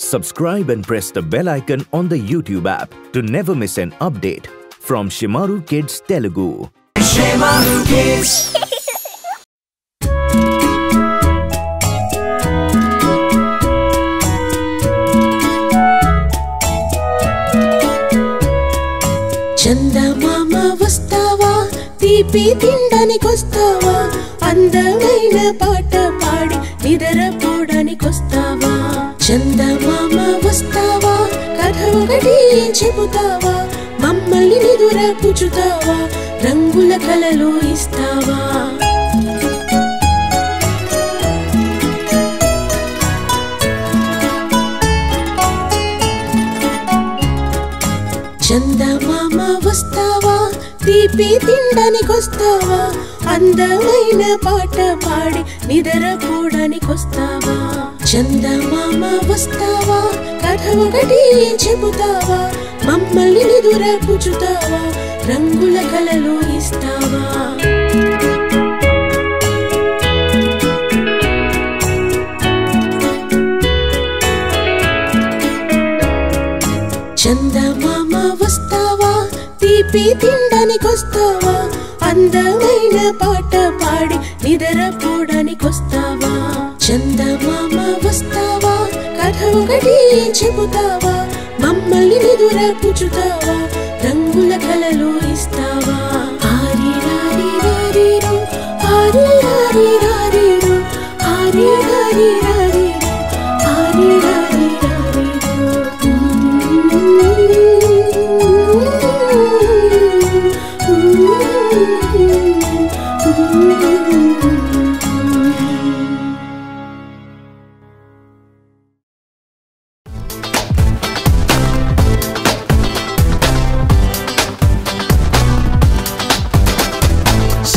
Subscribe and press the bell icon on the YouTube app to never miss an update from Shemaroo Kids Telugu. Shemaroo Kids. Chanda Mama vastava, teepi tindani kostava, andamaina paata paadi nidara podani kostava. Chanda Mama vastava, katha okati cheputava, mammalni nidura puchutava, rangula kalalu istava. Chanda Mama vastava, తీపి తినడానికి వస్తావా, అందమైన పాట పాడి నిద్రపోవడానికి వస్తావా. చందా మామ వస్తావా, కథ ఒకటి చెబుతావా, మమ్మల్ని నిదుర పుచ్చుతావా, రంగుల కలలు ఇస్తావా. చందా మామ వస్తావా, తీపి తినడానికి వస్తావా, అందమైన పాట పాడి నిద్రపోవడానికి వస్తావా. చందా మామ వస్తావా, కథ ఒకటి చెబుతావా, మమ్మల్ని నిదుర పుచ్చుతావా, రంగుల కలలు ఇస్తావా. హరి హరి హరి హరి హరి హరి హరి హరి హరి హరి హరి.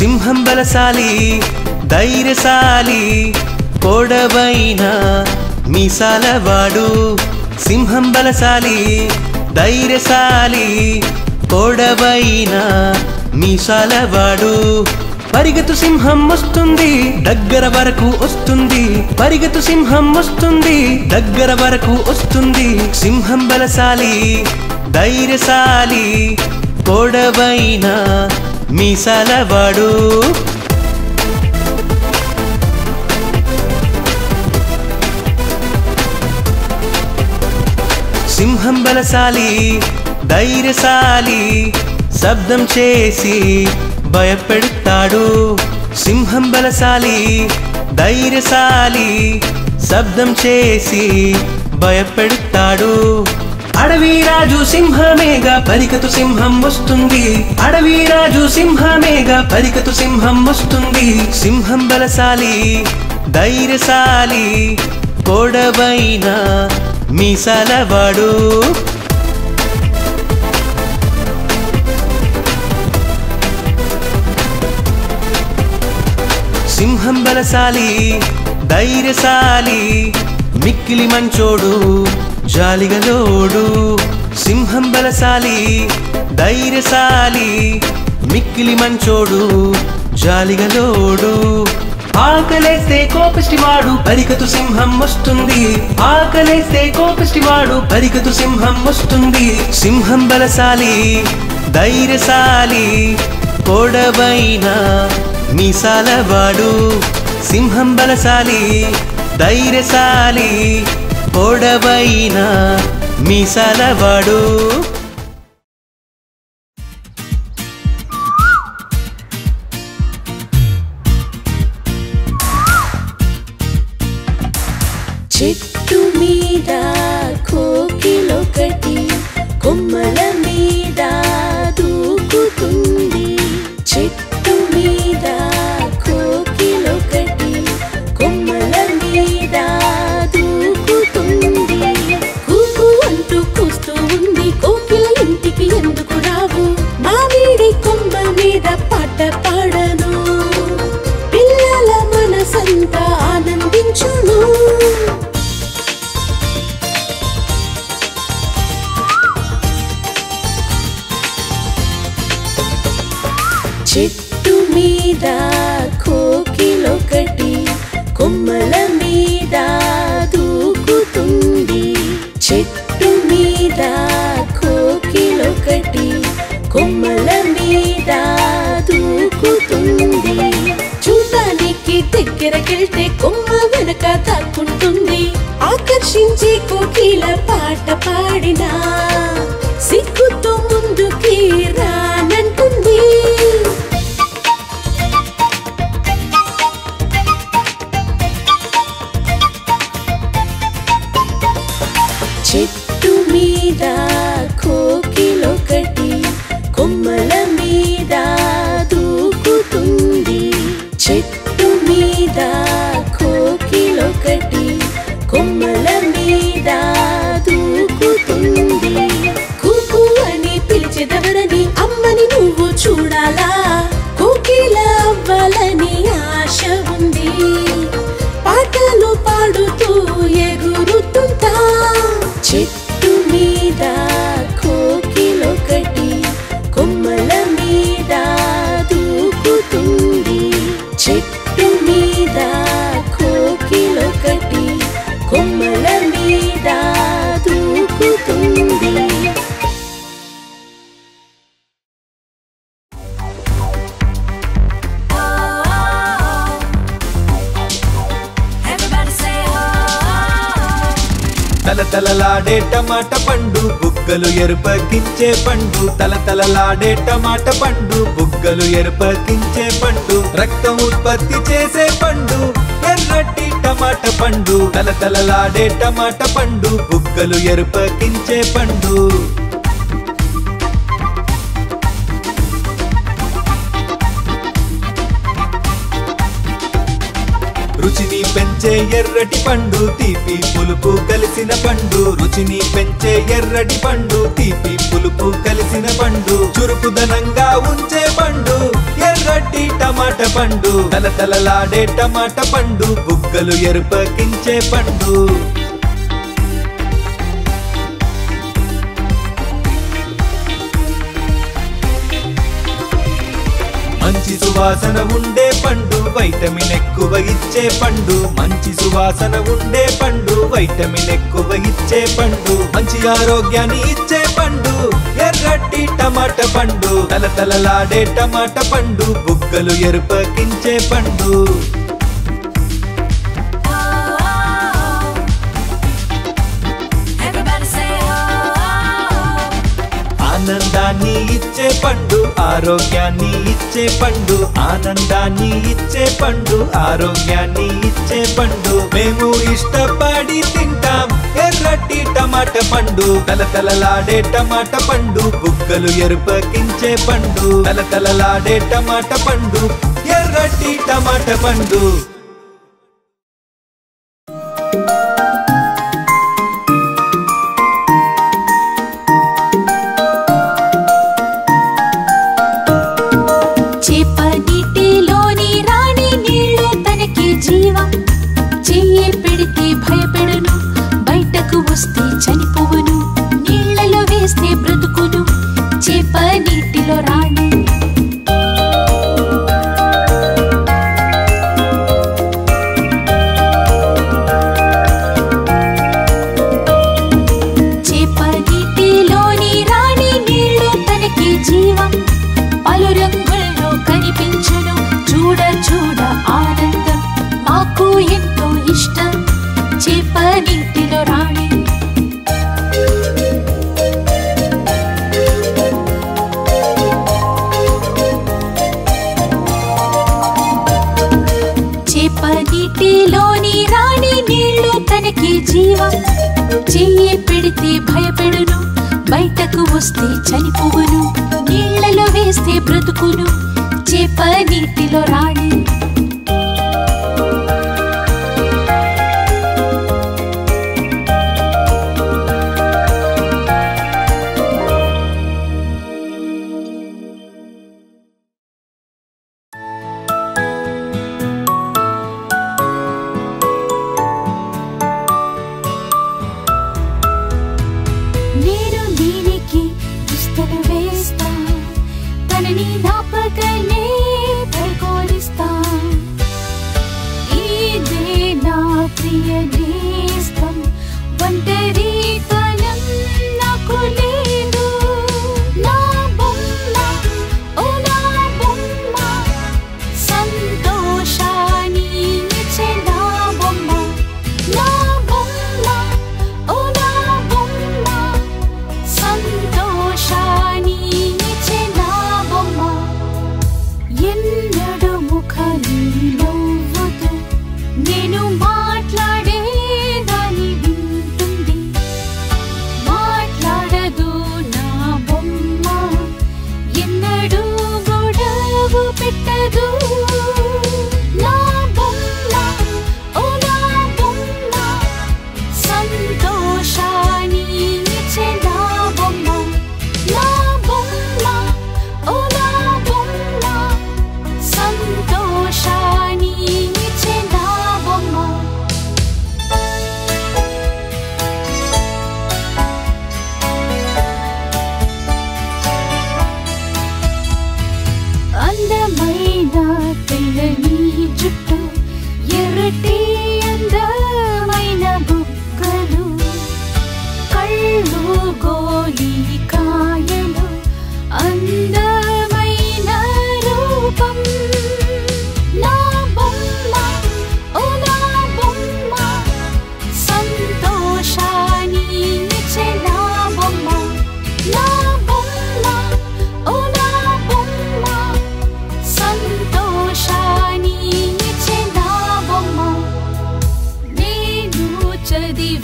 సింహం బలశాలి ధైర్యశాలి పొడవైన మీసాలవాడు, సింహం బలశాలి ధైర్యశాలి పొడవైన మీసాలవాడు. పరిగెత్తు సింహం వస్తుంది దగ్గర వరకు వస్తుంది, పరిగెత్తు సింహం వస్తుంది దగ్గర వరకు వస్తుంది. సింహం బలశాలి ధైర్యశాలి పొడవైన మీసాలవాడు. సింహం బలశాలి ధైర్యశాలి శబ్దం చేసి భయపెడతాడు, సింహం బలశాలి ధైర్యశాలి శబ్దం చేసి భయపెడతాడు. అడవి రాజు సింహమేగా పరికతు సింహం వస్తుంది, అడవి రాజు సింహమేగా పరికతు సింహం వస్తుంది. సింహం బలశాలి ధైర్యశాలి పొడవైన మీసాలవాడు. సింహం బలశాలి ధైర్యశాలి మిక్కిలి మంచోడు జాలిగలోడు, సింహం బలశాలి ధైర్యశాలి మిక్కిలి మంచోడు జాలిగలోడు. ఆకలేస్తే కోపిష్టివాడు పరికతు సింహం వస్తుంది, ఆకలేస్తే కోపిష్టివాడు పరికతు సింహం వస్తుంది. సింహం బలశాలి ధైర్యశాలి పొడవైన మీసాలవాడు, సింహం బలశాలి ధైర్యశాలి పొడవైన మీసాలవాడు. చెట్టు మీద కోకిలొకటి కొమ్మల మీద దూకుతుంది, చెట్టు మీద కోకిలొకటి కొమ్మల మీద దూకుతుంది. కూకు అంటూ కూస్తూ ఉంది కోకిల, ఇంటికి ఎందుకు రావు, మామిడి కొమ్మ మీద పాట పాడను, పిల్లల మనసంతా ఆనందించును. చెట్టు మీద కోకిలొకటి కొమ్మల మీద దూకుతుంది. దగ్గరకెళ్తే కొమ్మ వెనక దాక్కుంటుంది. ఆకర్షించే కోకిల పాట పాడినా సిగ్గుతో ముందుకి రానంటుంది. చెట్టు మీద కోకిలొకటి కొమ్మల మీద దూకుతుంది. చెట్టు మీద కోకిలొకటి కొమ్మల మీద దూకుతుంది. కుకు అని పిలిచెదవరని అమ్మని నువ్వు చూడాలా? కోకిల అవ్వాలని ఆశ ఉంది. పాటలు పాడుతూ ఎగురుతుంటా. చెట్టు మీద కోకిలొకటి కొమ్మల మీద దూకుతుంది. చెట్టు మీద కోకిలొకటి కొమ్మల మీద దూకుతుంది. తలతలలాడే టమాట పండు బుగ్గలు ఎరుపకించే పండు. తలతలలాడే టమాట పండు బుగ్గలు ఎరుపకించే పండు. రక్తం ఉత్పత్తి చేసే పండు ఎర్రటి టమాట పండు. తలతలలాడే టమాట పండు బుగ్గలు ఎరుపకించే పండు. రుచిని పెంచే ఎర్రటి పండు తీపి పులుపు కలిసిన పండు. రుచిని పెంచే ఎర్రటి పండు తీపి పులుపు కలిసిన పండు. చురుకుదనంగా ఉంచే పండు ఎర్రటి టమాటా పండు. తలతలలాడే టమాటా పండు బుగ్గలు ఎరుపకించే పండు. మంచి సువాసన ఉండే పండు వైటమిన్ ఎక్కువ ఇచ్చే పండు. మంచి సువాసన ఉండే పండు వైటమిన్ ఎక్కువ ఇచ్చే పండు. మంచి ఆరోగ్యాన్ని ఇచ్చే పండు ఎర్రటి టమాటా పండు. తలతలలాడే టమాటా పండు బుగ్గలు ఎరుపకించే పండు. ఆనందాన్ని ఇచ్చే పండు ఆరోగ్యాన్ని ఇచ్చే పండు. ఆనందాన్ని ఇచ్చే పండు ఆరోగ్యాన్ని ఇచ్చే పండు. మేము ఇష్టపడి తింటాం ఎర్రటి టమాటా పండు. తలతలలాడే టమాటా పండు బుగ్గలు ఎరుపకించే పండు. తలతలలాడే టమాటా పండు ఎర్రటి టమాటా పండు. భయపెడును బయటకు వస్తే చనిపోవును. నీళ్లలో వేస్తే బ్రతుకును. చేప నీటిలో రాణి. Stop.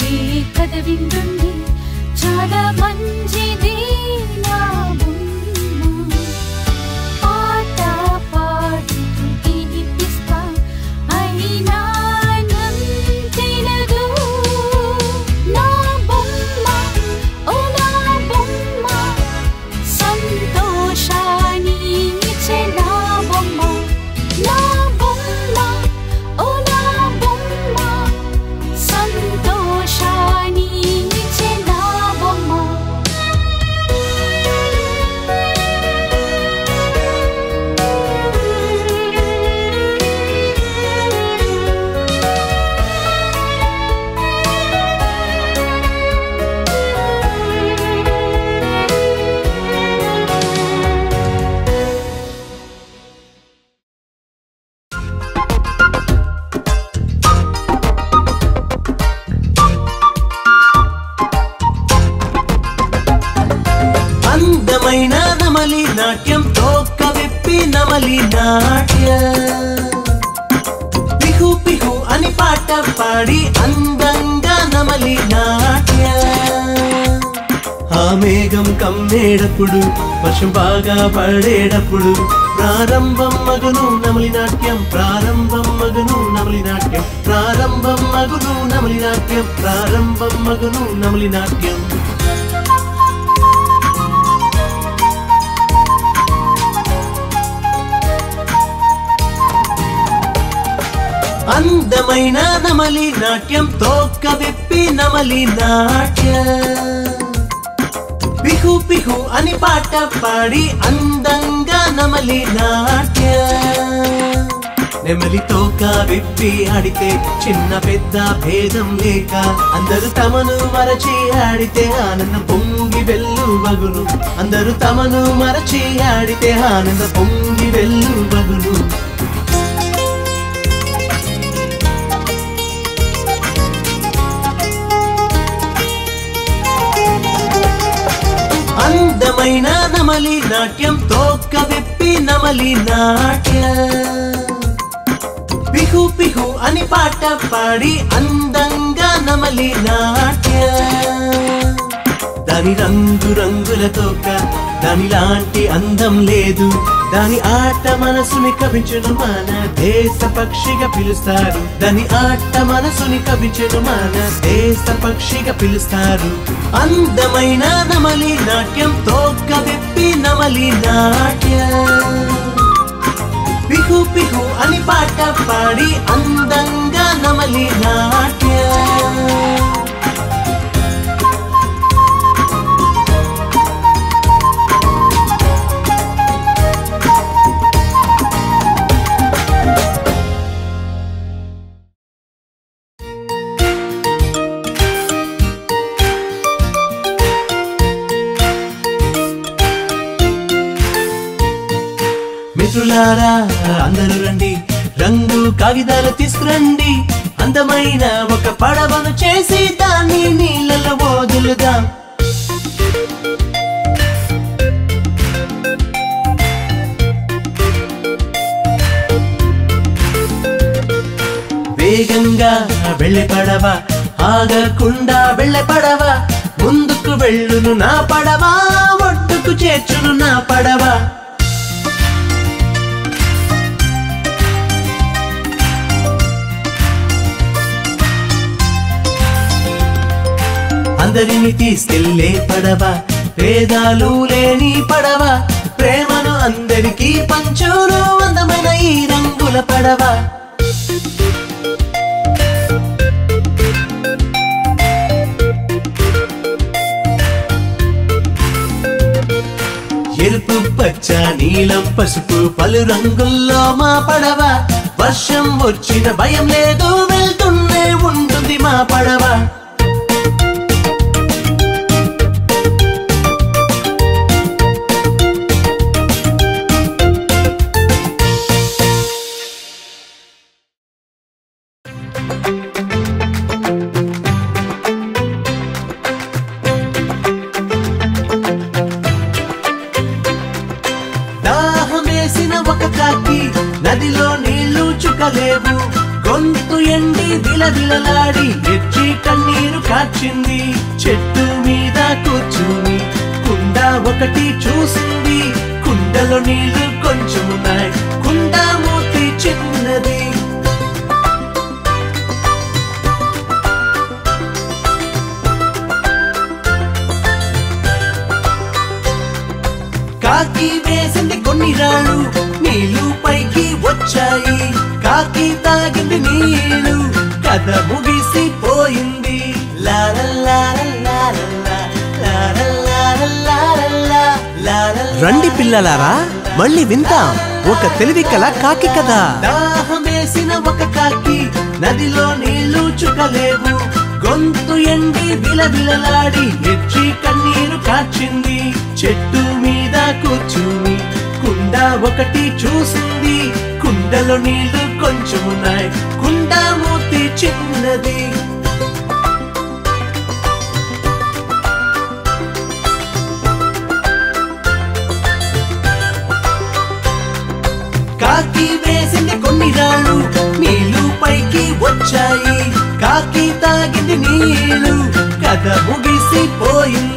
కదవే కదవింటుంది చాలా మంచిది నా బొమ్మ పాట పాడుతూ తినిపిస్తా అయినా తినదు నా బొమ్మ ఓ నా బొమ్మ సంతోషాన్ని ఇచ్చే నా బొమ్మ నా బొమ్మ ఓ నా బొమ్మ సంతోషాన్ని ఇచ్చే నా బొమ్మ అందమైన నమలి నాట్యం తోక విప్పి నమలి నాట్య పిహు పిహు అని పాట పాడి అందంగా నమలి నాట్య ఆ మేఘం కమ్మేటప్పుడు వర్షం బాగా పడేటప్పుడు ప్రారంభం మగును నమలి నాట్యం ప్రారంభం మగును నమలి నాట్యం ప్రారంభం మగును నమలి నాట్యం ప్రారంభం మగును నమలి నాట్యం అందమైన నమలి నాట్యం తోక విప్పి నమలి నాట్య పిహు పిహు అని పాట పాడి అందంగా నమలి నాట్య నెమలి తోక విప్పి ఆడితే చిన్న పెద్ద భేదం లేక అందరూ తమను మరచి ఆడితే ఆనంద పొంగి వెళ్ళు బగును అందరూ తమను మరచి ఆడితే ఆనంద పొంగి వెళ్ళు బగును అందమైన నమలి నాట్యం తోక విప్పి నమలి నాట్య పిహు పిహు అని పాట పాడి అందంగా నమలి నాట్య దాని రంగు రంగుల తోక దానిలాంటి అందం లేదు దాని ఆట మనసుని కవించును మన దేశ పక్షిగా పిలుస్తారు దాని ఆట మనసుని కవించును మన దేశ పక్షిగా పిలుస్తారు అందమైన నమలి నాట్యం తోక విప్పి నమలి నాట్య పిహు పిహు అని పాట పాడి అందంగా నమలి నాట్య మిత్రులారా అందరూ రండి రంగు కాగితాలు తీసుకురండి అందమైన ఒక పడవను చేసి దాన్ని నీళ్ళలో వదులుదాం వేగంగా వెళ్ళే పడవ ఆగకుండా వెళ్ళే పడవ ముందుకు వెళ్ళును నా పడవ ఒడ్డుకు చేర్చును నా పడవ అందరిని తీసుకెళ్లే పడవ వేదాలు లేని పడవ ప్రేమను అందరికీ పంచోరు అందమైన ఈ రంగుల పడవ ఎరుపు పచ్చ నీలం పసుపు పలు రంగుల్లో మా పడవ వర్షం వచ్చిన భయం లేదు వెళ్తూనే ఉంటుంది మా పడవ నదిలో నీళ్లు చుక్కలేవు గొంతు ఎండి విలవిలలాడి ఎచ్చి కన్నీరు దాచింది, చెట్టు మీద కూర్చుని కుండ ఒకటి చూసింది, కుండలో నీళ్లు కొంచెమున్నాయి, కుండ మూతి చిన్నది. కాకి వేసింది కొన్ని రాళ్ళు, నీళ్లు పైకి వచ్చాయి, కాకి తాగింది నీళ్లు, కథ ముగిసిపోయింది. రండి పిల్లలారా మళ్ళీ వింటాం ఒక తెలివి కల కాకి కథ. దాహం వేసిన ఒక కాకి నదిలో నీళ్లు చుక్కలేవు, గొంతు ఎండి విలవిలలాడి ఎచ్చి కన్నీరు కాచింది, చెట్టు మీద కూర్చుని కుండ ఒకటి చూసింది, కుండలో నీళ్లు కొంచెమున్నాయి, కుండ మూతి చిన్నది. కాకి వేసింది కొన్ని రాళ్ళు, నీళ్లు పైకి వచ్చాయి, కాకి తాగింది నీళ్లు, కథ ముగిసిపోయింది.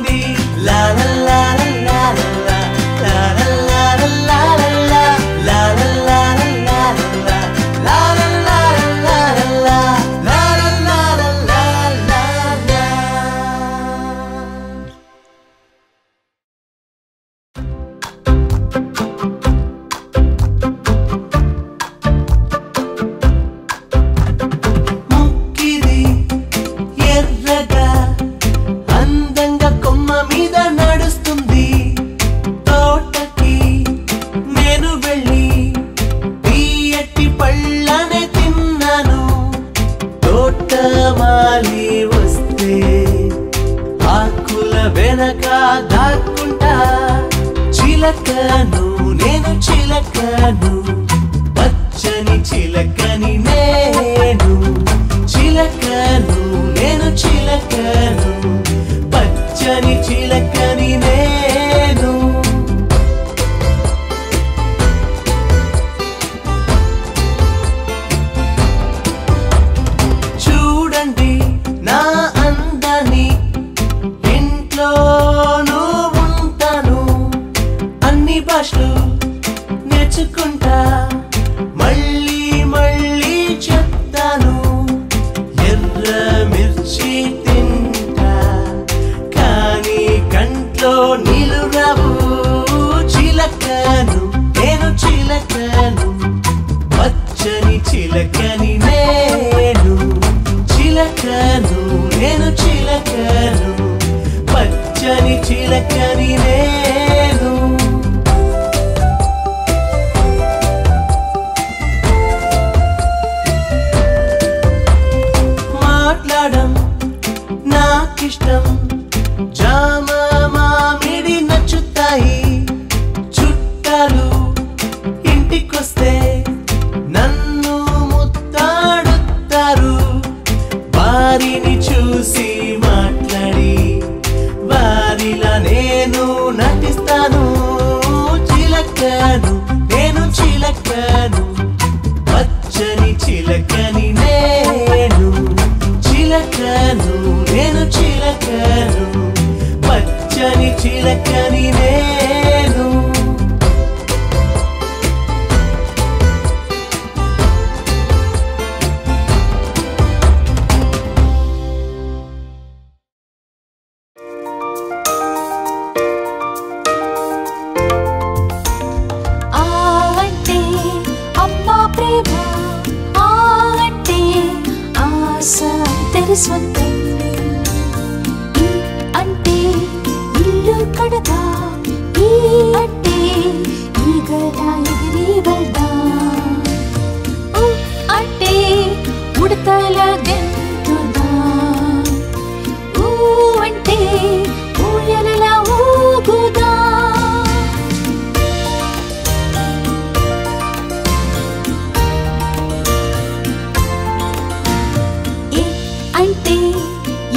అంటే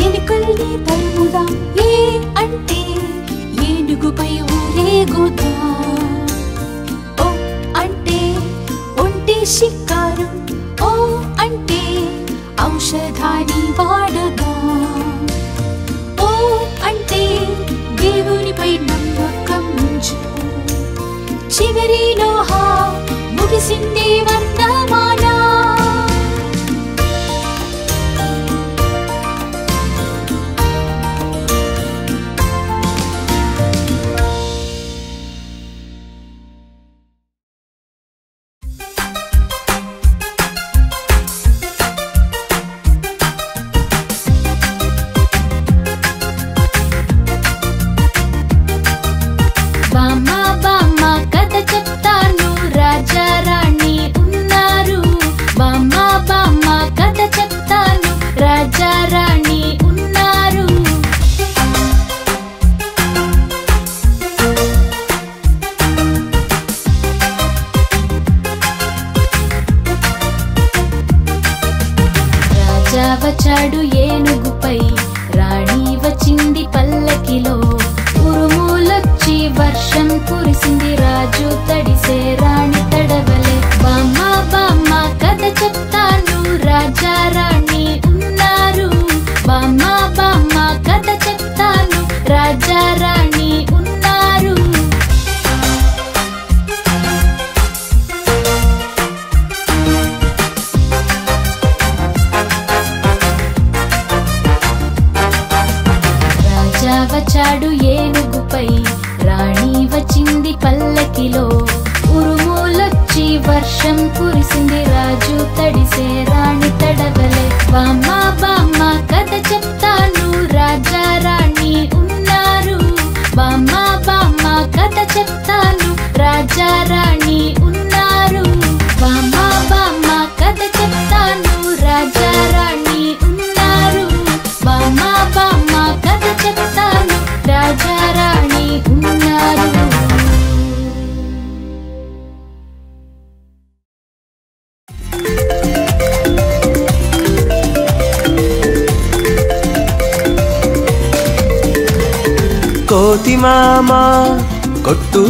ఎనుకల్ని తరుముదా.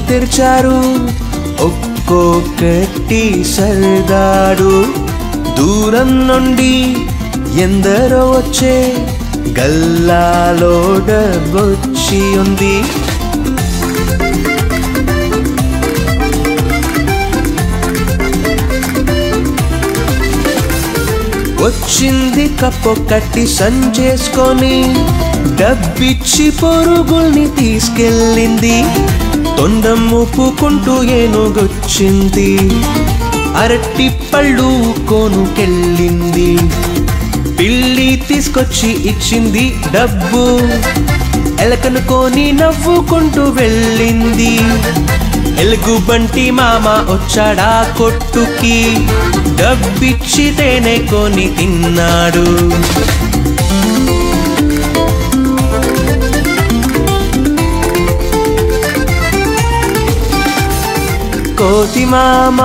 తెరిచారు ఒక్కొక్కటి సరదాడు. దూరం నుండి ఎందరో వచ్చే గల్లాలో డబ్బొచ్చి ఉంది. వచ్చింది కప్పొక్కటి సంచేసుకొని డబ్బిచ్చి పొరుగుల్ని తీసుకెళ్ళింది. తొండం ఊపుకుంటూ ఏనుగొచ్చింది, అరటి పళ్ళు కోనుకెళ్ళింది. పిల్లి తీసుకొచ్చి ఇచ్చింది డబ్బు, ఎలకను కొని నవ్వుకుంటూ వెళ్ళింది. ఎలుగుబంటి మామ వచ్చాడా కొట్టుకి, డబ్బిచ్చితేనే కొని తిన్నాడు. కోతి మామ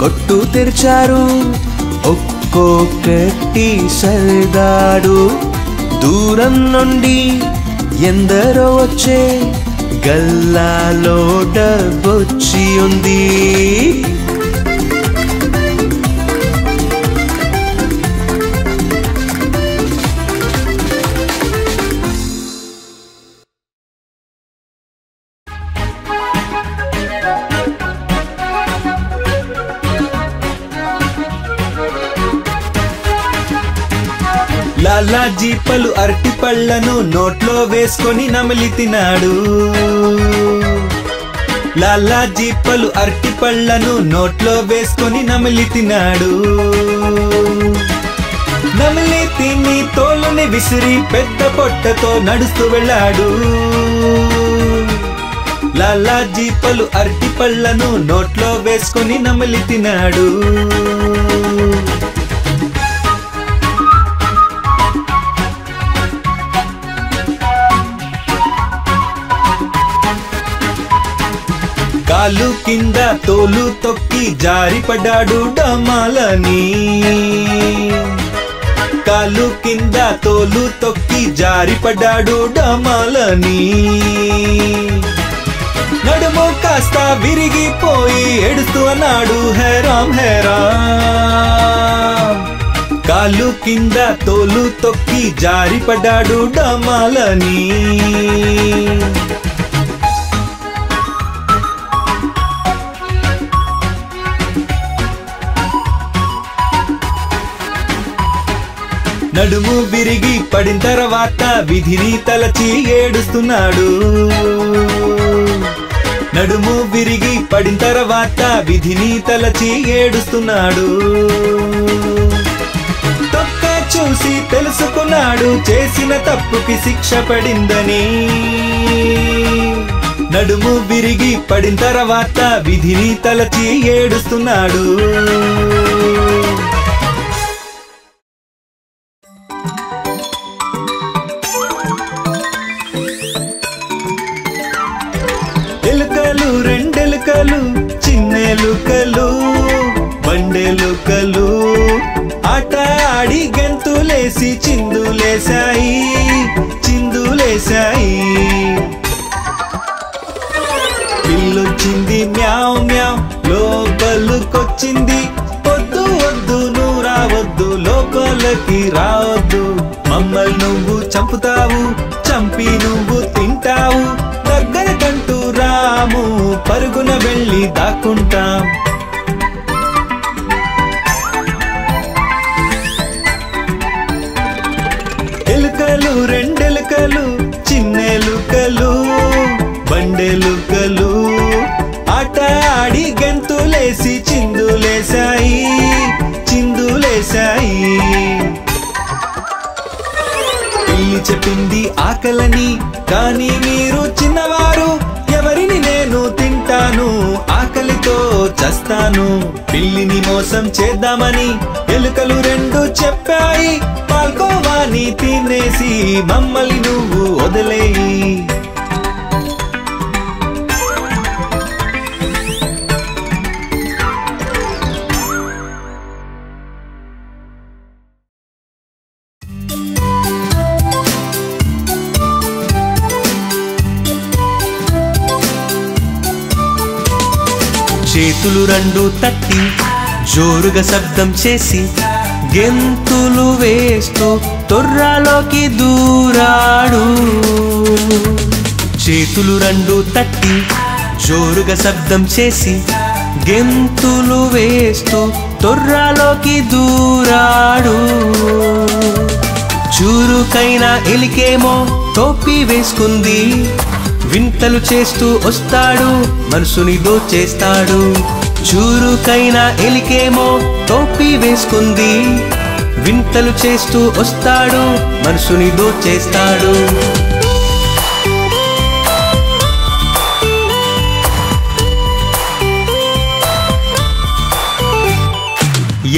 కొట్టు తెరిచారు ఒక్కొక్కటి సరదాడు. దూరం నుండి ఎందరో వచ్చే గల్లాలో డబ్బొచ్చి ఉంది. లాలాజీ పలు అరటి పళ్లను నోట్లో వేసుకొని నమిలి తిన్నాడు. లాలాజీ పలు అరటి పళ్లను నోట్లో వేసుకొని నమిలి తిన్నాడు. నమిలి తిని తోలుని విసిరి పెద్ద పొట్టతో నడుస్తూ వెళ్ళాడు. లాలాజీ పలు అరటి పళ్లను నోట్లో వేసుకొని నమిలి తిన్నాడు. కాలు కింద తోలు తొక్కి జారిపడ్డాడు డమాలని. కాలు కింద తోలు తొక్కి జారిపడ్డాడు డమాలని. నడుము కాస్త విరిగిపోయి ఎడుస్తూ అన్నాడు హేరాం హేరాం. కాలు కింద తోలు తొక్కి జారిపడ్డాడు డమాలని. నడుము విరిగి పడిన తర్వాత విధిని తలచి ఏడుస్తున్నాడు. నడుము విరిగి పడిన తర్వాత విధిని తలచి ఏడుస్తున్నాడు. తొక్క చూసి తెలుసుకున్నాడు చేసిన తప్పుకి శిక్ష పడిందని. నడుము విరిగి పడిన తర్వాత విధిని తలచి ఏడుస్తున్నాడు. ఎలుకలు రెండెలుకలు చిన్నెలుకలు బండెలుకలు ఆట ఆడి గంతులేసి చిందులేశాయి చిందులేశాయి. పిల్లొచ్చింది మ్యావ్ మ్యావ్ లోపలుకొచ్చింది. వద్దు వద్దు నువ్వు రావద్దు లోపలికి రావద్దు. మమ్మల్ని నువ్వు చంపుతావు చంపి నువ్వు తింటావు. దగ్గరకంటూ రాము పరుగున వెళ్ళి దాక్కుంటాం. ఎలుకలు రెండెలుకలు చిన్నెలుకలు బండెలుకలు ఆట ఆడి గంతులేసి చిందులేశాయి చిందులేశాయి. పిల్లి చెప్పింది ఆకలని, కానీ మీరు చిన్నవారు ఎవరిని నేను తింటాను ఆకలితో చస్తాను. పిల్లిని మోసం చేద్దామని ఎలుకలు రెండు చెప్పాయి. పాల్కోవాని తినేసి మమ్మల్ని నువ్వు వదిలేయి. చేతులు రెండు తట్టి జోరుగా శబ్దం చేసి గెంతులు వేస్తూ తొర్రలోకి దూరాడు. చేతులు రెండు తట్టి జోరుగా శబ్దం చేసి గెంతులు వేస్తూ తొర్రలోకి దూరాడు. చురుకైన ఎలికేమో టోపీ వేసుకుంది. వింతలు చేస్తూ వస్తాడు మనసుని దోచేస్తాడు. చురుకైన ఎలికేమో టోపీ వేసుకుంది. వింతలు చేస్తూ వస్తాడు మనసుని దోచేస్తాడు.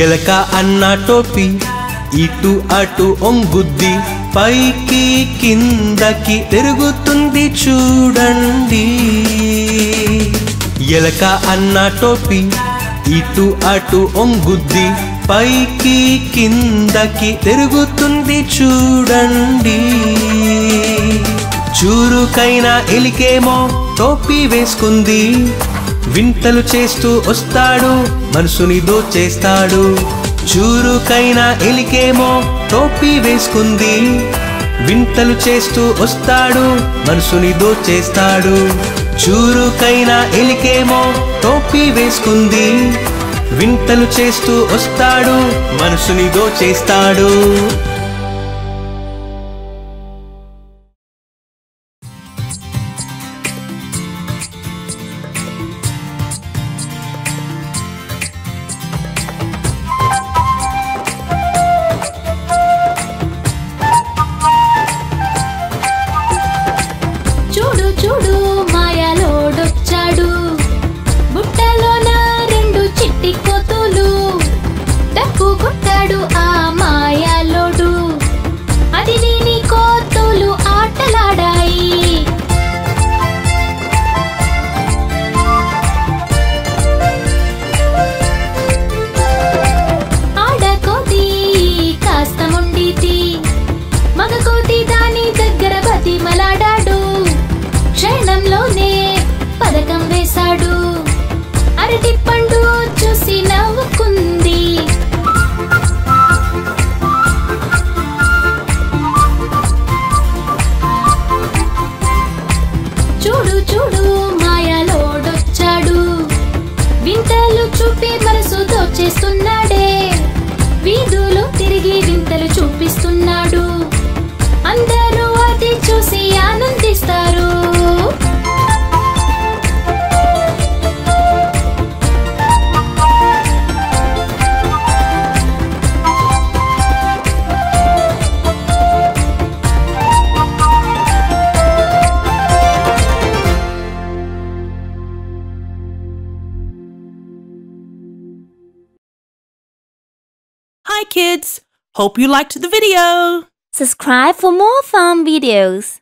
ఎలక అన్న టోపీ ఇటు అటు ఒంగుద్ది. పైకి కిందకి తిరుగుతుంది చూడండి. ఎలక అన్న టోపీ ఇటు అటు ఒంగుద్ది. పైకి కిందకి తిరుగుతుంది చూడండి. చురుకైన ఎలికేమో టోపీ వేసుకుంది. వింతలు చేస్తూ వస్తాడు మనసుని దోచేస్తాడు. చురుకైన ఎలికేమో టోపీ వేసుకుంది. వింతలు చేస్తూ వస్తాడు మనసుని దోచేస్తాడు. చురుకైన ఎలికేమో టోపీ వేసుకుంది. వింతలు చేస్తూ వస్తాడు మనసుని దోచేస్తాడు. వింతలు చూపిస్తున్నాడు. అందరూ అది చూసి ఆనందిస్తారు. Hi kids, hope you liked the video. Subscribe for more fun videos.